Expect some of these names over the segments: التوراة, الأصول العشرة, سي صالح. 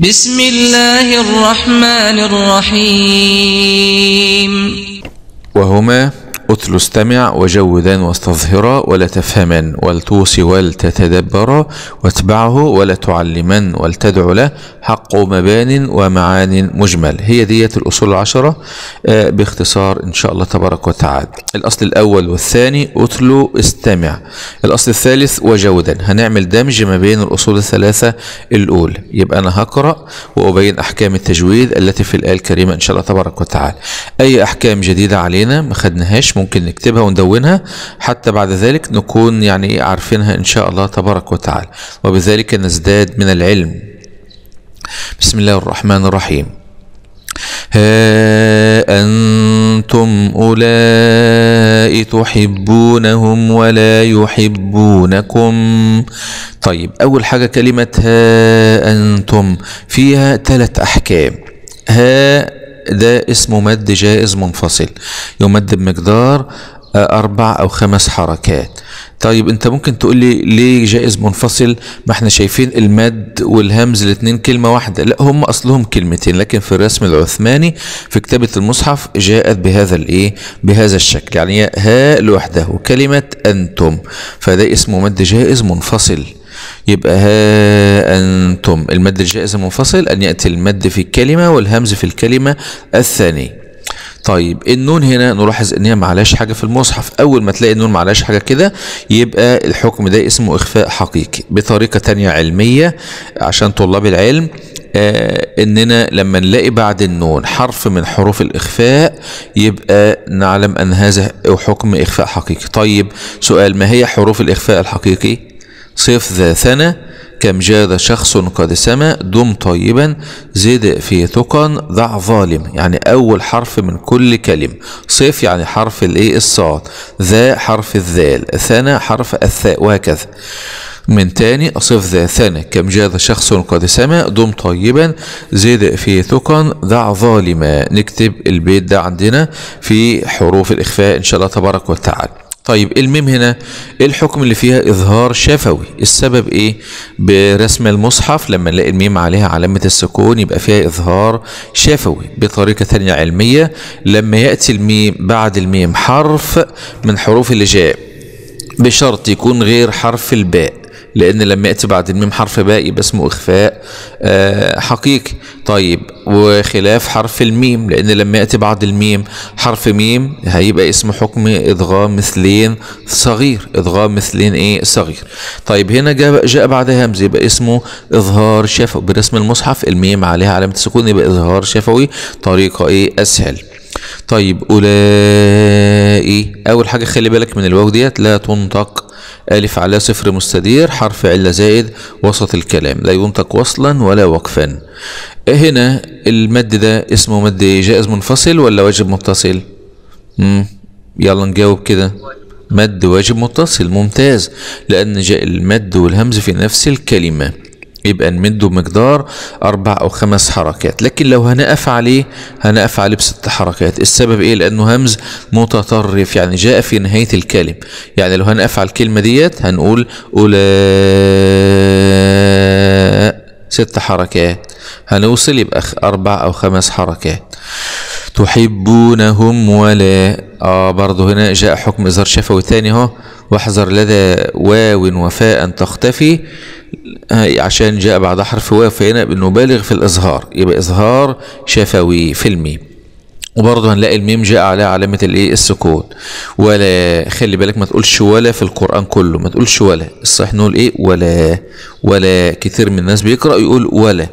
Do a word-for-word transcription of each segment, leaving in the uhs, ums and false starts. بسم الله الرحمن الرحيم. وهما أتل استمع وجودا واستظهرا ولا تفهما ولتوصي ولتتدبرا واتبعه ولا تعلما ولتدعو له حق مبان ومعان مجمل. هي ديت الأصول العشرة باختصار إن شاء الله تبارك وتعالى. الأصل الأول والثاني أتل استمع. الأصل الثالث وجودا. هنعمل دمج ما بين الأصول الثلاثة الأولى. يبقى أنا هقرأ وأبين أحكام التجويد التي في الآية الكريمة إن شاء الله تبارك وتعالى. أي أحكام جديدة علينا ما خدناهاش ممكن نكتبها وندونها حتى بعد ذلك نكون يعني عارفينها إن شاء الله تبارك وتعالى، وبذلك نزداد من العلم. بسم الله الرحمن الرحيم. ها أنتم أولئك تحبونهم ولا يحبونكم. طيب، أول حاجة كلمة ها أنتم فيها ثلاث أحكام. ها ده اسمه مد جائز منفصل، يمد بمقدار أربع أو خمس حركات. طيب أنت ممكن تقول لي ليه جائز منفصل؟ ما احنا شايفين المد والهمز الاثنين كلمة واحدة. لا، هم أصلهم كلمتين، لكن في الرسم العثماني في كتابة المصحف جاءت بهذا الإيه؟ بهذا الشكل، يعني ها لوحده وكلمة أنتم، فده اسمه مد جائز منفصل. يبقى ها أنتم المد الجائز المنفصل أن يأتي المد في الكلمة والهمز في الكلمة الثانية. طيب النون هنا نلاحظ ان هي معلاش حاجه في المصحف، اول ما تلاقي النون معلاش حاجه كده يبقى الحكم ده اسمه اخفاء حقيقي. بطريقه تانية علميه عشان طلاب العلم، آه اننا لما نلاقي بعد النون حرف من حروف الاخفاء يبقى نعلم ان هذا حكم اخفاء حقيقي. طيب سؤال، ما هي حروف الاخفاء الحقيقي؟ صف ذا ثنى، كم جاد شخص قد سما، دم طيبا، زد في تقن، ضع ظالم. يعني أول حرف من كل كلمة. صف يعني حرف الإيه؟ الصاد. ذا حرف الذال. ثنا حرف الثاء، وهكذا. من تاني، أصف ذا ثنا، كم جاد شخص قد سما، دم طيبا، زد في تقن، ضع ظالما. نكتب البيت ده عندنا في حروف الإخفاء إن شاء الله تبارك وتعالى. طيب الميم هنا ايه الحكم اللي فيها؟ اظهار شفوي. السبب ايه؟ برسم المصحف لما نلاقي الميم عليها علامة السكون يبقى فيها اظهار شفوي. بطريقة ثانية علمية، لما يأتي الميم بعد الميم حرف من حروف الهجاء بشرط يكون غير حرف الباء، لأن لما يأتي بعد الميم حرف باء يبقى اسمه إخفاء آه حقيقي. طيب وخلاف حرف الميم، لأن لما يأتي بعد الميم حرف ميم هيبقى اسمه حكم إدغام مثلين صغير. إدغام مثلين إيه؟ صغير. طيب هنا جاء, جاء بعد همزة يبقى اسمه إظهار شفوي. برسم المصحف الميم عليها علامة السكون يبقى إظهار شفوي. طريقة إيه؟ أسهل. طيب أولئي، أول حاجة خلي بالك من الواو ديت لا تنطق ألف على صفر مستدير حرف علة زائد وسط الكلام، لا ينطق وصلا ولا وقفا. هنا المد ده اسمه مد جائز منفصل ولا واجب متصل؟ امم يلا نجاوب كده. مد واجب متصل. ممتاز، لأن جاء المد والهمز في نفس الكلمة يبقى نمده بمقدار أربع أو خمس حركات، لكن لو هنقف عليه هنقف عليه بست حركات. السبب إيه؟ لأنه همز متطرف، يعني جاء في نهاية الكلم. يعني لو هنقف على الكلمة ديت هنقول أولاء ست حركات، هنوصل يبقى أربع أو خمس حركات. تحبونهم ولا آه برضه هنا جاء حكم إظهار شفوي تاني أهو. واحذر لدى واو وفاء تختفي، عشان جاء بعد حرف واو فهنا بنبالغ في الإظهار يبقى إظهار شفوي في الميم. وبرضه هنلاقي الميم جاء عليها علامة الإيه؟ السكون. ولا خلي بالك ما تقولش ولا في القرآن كله، ما تقولش ولا، الصحيح نقول إيه؟ ولا. ولا كتير من الناس بيقرأ يقول ولا.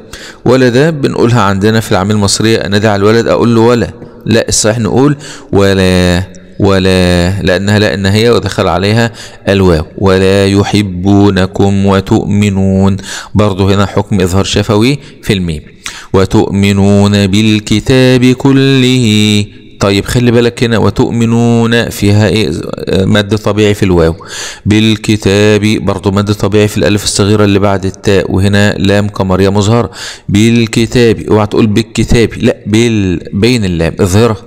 ولا ده بنقولها عندنا في العامية المصرية، أنادي على الولد أقول له ولا. لا، الصحيح نقول ولا ولا، لأنها لا نهاية ودخل عليها الواو. ولا يحبونكم وتؤمنون، برضه هنا حكم إظهار شفوي في الميم. وتؤمنون بالكتاب كله. طيب خلي بالك هنا وتؤمنون فيها ايه؟ مد طبيعي في الواو. بالكتاب برضو مد طبيعي في الالف الصغيره اللي بعد التاء، وهنا لام قمريه مظهره. بالكتاب، اوعى تقول بالكتاب، لا بال، بين اللام اظهرها.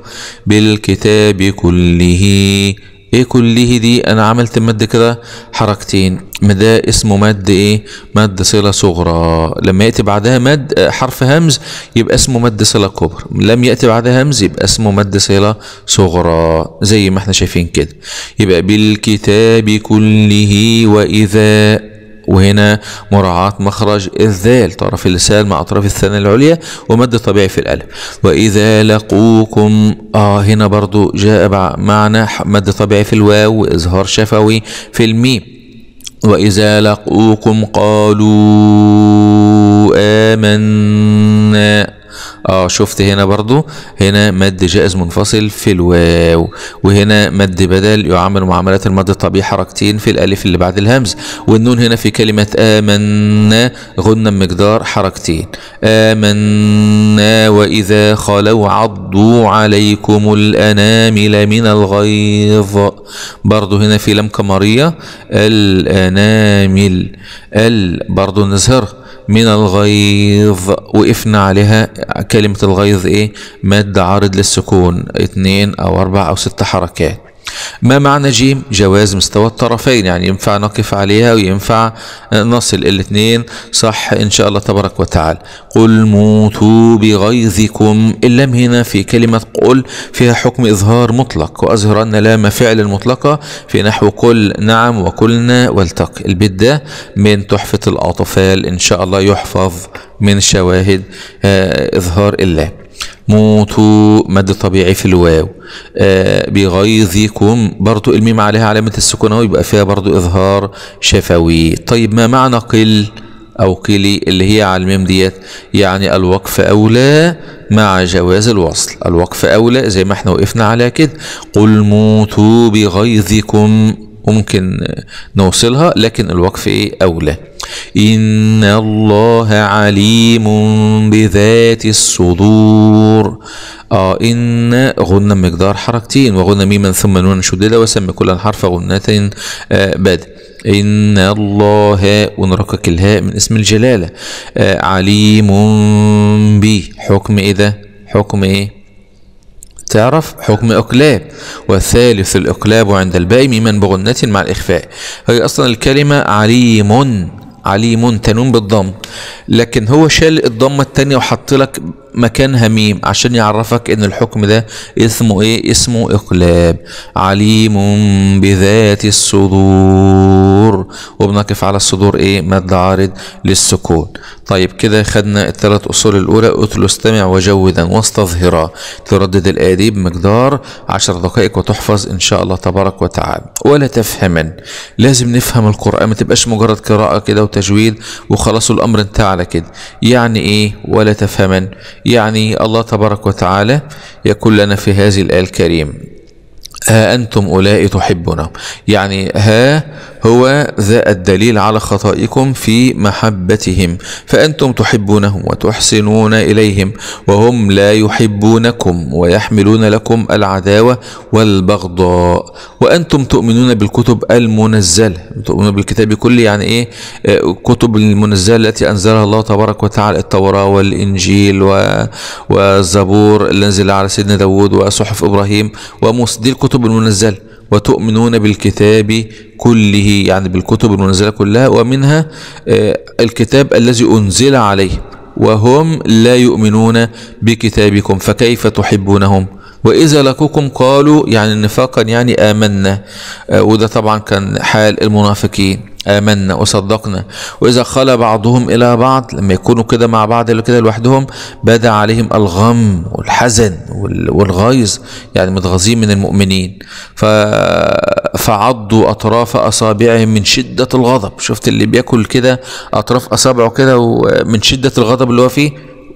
بالكتاب كله ايه كليه دي؟ انا عملت المد كده حركتين، ده اسمه مد ايه؟ مد صله صغرى. لما ياتي بعدها مد حرف همز يبقى اسمه مد صله كبرى، لم ياتي بعدها همز يبقى اسمه مد صله صغرى زي ما احنا شايفين كده. يبقى بالكتاب كله واذا، وهنا مراعاة مخرج الذال طرف اللسان مع اطراف الثانية العليا ومد طبيعي في الالف. واذا لقوكم، اه هنا برضو جاء معنا مد طبيعي في الواو واظهار شفوي في الميم. وإذا لقوكم قالوا آمنا، اه شفت هنا برضو هنا مد جائز منفصل في الواو، وهنا مد بدل يعامل معاملة المد الطبيعي حركتين في الالف اللي بعد الهمز، والنون هنا في كلمة آمنا غنى مقدار حركتين آمنا. وإذا خلوا عضوا عليكم الأنامل من الغيظ، برضو هنا في لم قمرية الأنامل ال برضو نظهرها من الغيظ، وقفنا عليها كلمة الغيظ ايه؟ مد عارض للسكون، اتنين او اربع او ست حركات. ما معنى جيم؟ جواز مستوى الطرفين، يعني ينفع نقف عليها وينفع نصل الاتنين صح ان شاء الله تبارك وتعالى. قل موتوا بغيظكم، اللام هنا في كلمة قل فيها حكم اظهار مطلق، واظهر ان لام فعل مطلقة في نحو قل نعم وكلنا والتقي. البيت ده من تحفة الاطفال ان شاء الله يحفظ من شواهد اظهار اللام. موتوا مد طبيعي في الواو، آه بغيظكم برضو الميم عليها علامة السكون اهو يبقى فيها برضو اظهار شفوي. طيب ما معنى قل او قلي اللي هي على الميم ديت؟ يعني الوقف اولى مع جواز الوصل، الوقف اولى زي ما احنا وقفنا عليها كده. قل موتوا بغيظكم ممكن نوصلها لكن الوقف ايه؟ اولى. إن الله عليم بذات الصدور، آه إن غنى مقدار حركتين وغنى ميما ثم نونا شديدة وسمي كل حرف غنة آه بدء. إن الله ونركك الهاء من اسم الجلالة، آه عليم به حكم إيه ده؟ حكم إيه؟ تعرف حكم اقلاب، والثالث الاقلاب عند الباء ميما بغنة مع الاخفاء. هي اصلا الكلمه عليم، عليم تنون بالضم، لكن هو شال الضمه الثانيه وحط لك مكانها ميم عشان يعرفك ان الحكم ده اسمه ايه؟ اسمه اقلاب. عليم بذات الصدور، وبنقف على الصدور ايه؟ مد عارض للسكون. طيب كده خدنا الثلاث اصول الاولى، اتلو استمع وجودا واستظهرا، تردد الادي بمقدار عشر دقائق وتحفظ ان شاء الله تبارك وتعالى. ولا تفهمن، لازم نفهم القران، ما تبقاش مجرد قراءه كده وتجويد وخلاص الامر انتهى على كده. يعني ايه ولا تفهمن؟ يعني الله تبارك وتعالى يقول لنا في هذه الآية الكريمة ها أنتم أولئك تحبونهم، يعني ها هو ذا الدليل على خطائكم في محبتهم، فأنتم تحبونهم وتحسنون إليهم وهم لا يحبونكم ويحملون لكم العداوة والبغضاء وأنتم تؤمنون بالكتب المنزلة. تؤمنون بالكتاب كله يعني إيه؟ كتب المنزلة التي أنزلها الله تبارك وتعالى، التوراة والإنجيل والزبور اللي نزل على سيدنا داود وصحف إبراهيم ومصدر الكتب المنزلة. وتؤمنون بالكتاب كله يعني بالكتب المنزلة كلها ومنها الكتاب الذي أنزل عليه، وهم لا يؤمنون بكتابكم فكيف تحبونهم؟ وإذا لقوكم قالوا، يعني نفاقا يعني آمنا، وده طبعا كان حال المنافقين، آمنا وصدقنا. وإذا خلا بعضهم إلى بعض، لما يكونوا كده مع بعض اللي كده لوحدهم بدا عليهم الغم والحزن والغيظ، يعني متغاظين من المؤمنين ف... فعضوا أطراف أصابعهم من شدة الغضب. شفت اللي بياكل كده أطراف أصابعه كده ومن شدة الغضب اللي هو فيه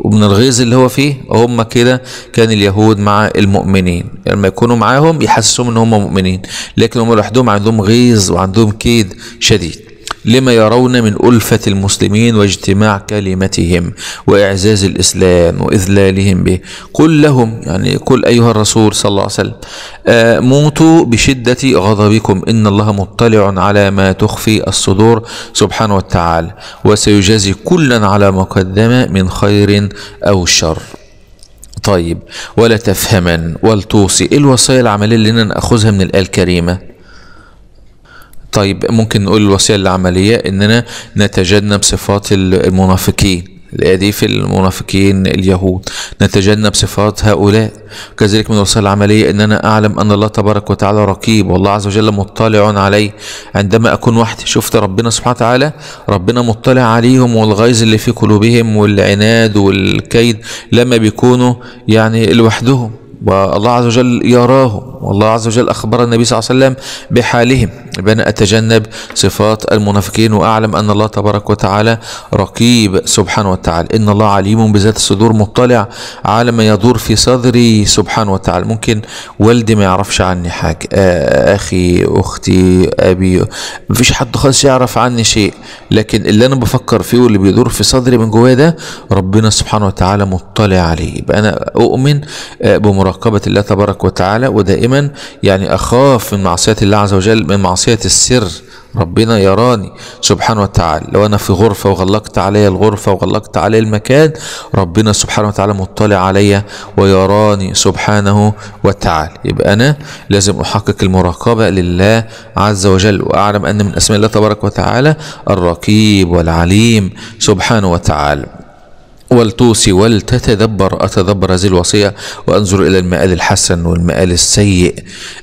ومن الغيظ اللي هو فيه، هم كده كان اليهود مع المؤمنين، لما يكونوا معاهم يحسسهم ان هم مؤمنين لكن هم لوحدهم عندهم غيظ وعندهم كيد شديد. لما يرون من ألفة المسلمين واجتماع كلمتهم وإعزاز الإسلام وإذلالهم به. قل لهم، يعني قل أيها الرسول صلى الله عليه وسلم، آه موتوا بشدة غضبكم إن الله مطلع على ما تخفي الصدور سبحانه وتعالى، وسيجازي كلا على ما قدم من خير أو شر. طيب ولا تفهمن، ولتوصي، الوصايا العملية اللي نأخذها من الآية الكريمة؟ طيب ممكن نقول الوصية العملية اننا نتجنب صفات المنافقين، دي في المنافقين اليهود، نتجنب صفات هؤلاء. كذلك من الوصية العملية اننا اعلم ان الله تبارك وتعالى رقيب والله عز وجل مطلع علي عندما اكون وحدي. شفت ربنا سبحانه وتعالى، ربنا مطلع عليهم والغيظ اللي في قلوبهم والعناد والكيد لما بيكونوا يعني لوحدهم، والله عز وجل يراهم، والله عز وجل أخبر النبي صلى الله عليه وسلم بحالهم. بأن أتجنب صفات المنافقين وأعلم أن الله تبارك وتعالى رقيب سبحانه وتعالى. إن الله عليم بذات الصدور، مطلع على ما يدور في صدري سبحانه وتعالى. ممكن والدي ما يعرفش عني حاجة، أخي، أختي، أبي، مفيش حد خالص يعرف عني شيء، لكن اللي أنا بفكر فيه واللي بيدور في صدري من جوايا ده ربنا سبحانه وتعالى مطلع عليه. يبقى أنا أؤمن بمراقبة مراقبة الله تبارك وتعالى، ودائما يعني أخاف من معصية الله عز وجل، من معصية السر. ربنا يراني سبحانه وتعالى، لو أنا في غرفة وغلقت علي الغرفة وغلقت علي المكان ربنا سبحانه وتعالى مطلع علي ويراني سبحانه وتعالى. يبقى أنا لازم أحقق المراقبة لله عز وجل، وأعلم أن من أسماء الله تبارك وتعالى الرقيب والعليم سبحانه وتعالى. ولتوصي ولتتدبر، أتدبر هذه الوصية وأنظر إلى المآل الحسن والمآل السيء.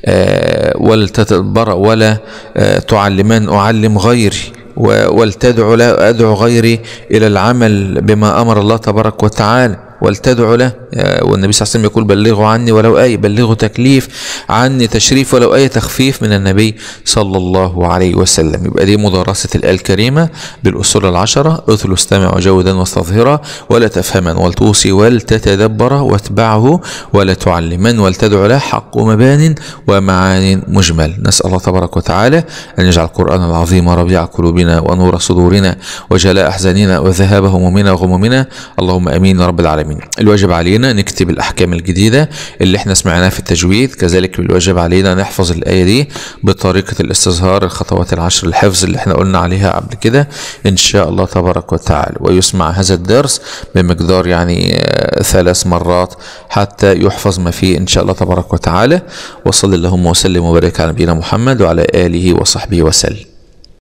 أه ولتتدبر، ولا أه تعلمان أعلم غيري، ولتدعو لا أدعو غيري إلى العمل بما أمر الله تبارك وتعالى. ولتدعو له، والنبي صلى الله عليه وسلم يقول بلغوا عني ولو أي، بلغوا تكليف عني تشريف ولو أي تخفيف من النبي صلى الله عليه وسلم. يبقى دي مدرسة الآية الكريمة بالأصول العشرة: أثل استمع جودا واستظهرا ولا تفهما، ولتوصي ولتتدبر واتبعه ولا تعلما، ولتدعو له حق مبان ومعان مجمل. نسأل الله تبارك وتعالى أن يجعل القرآن العظيم ربيع قلوبنا ونور صدورنا وجلاء أحزاننا وذهاب همومنا وغمومنا، اللهم أمين رب العالمين. الواجب علينا نكتب الأحكام الجديدة اللي احنا سمعناها في التجويد، كذلك الواجب علينا نحفظ الآية دي بطريقة الاستظهار، الخطوات العشر الحفظ اللي احنا قلنا عليها قبل كده إن شاء الله تبارك وتعالى. ويسمع هذا الدرس بمقدار يعني ثلاث مرات حتى يحفظ ما فيه إن شاء الله تبارك وتعالى. وصلى اللهم وسلم وبارك على نبينا محمد وعلى آله وصحبه وسلم.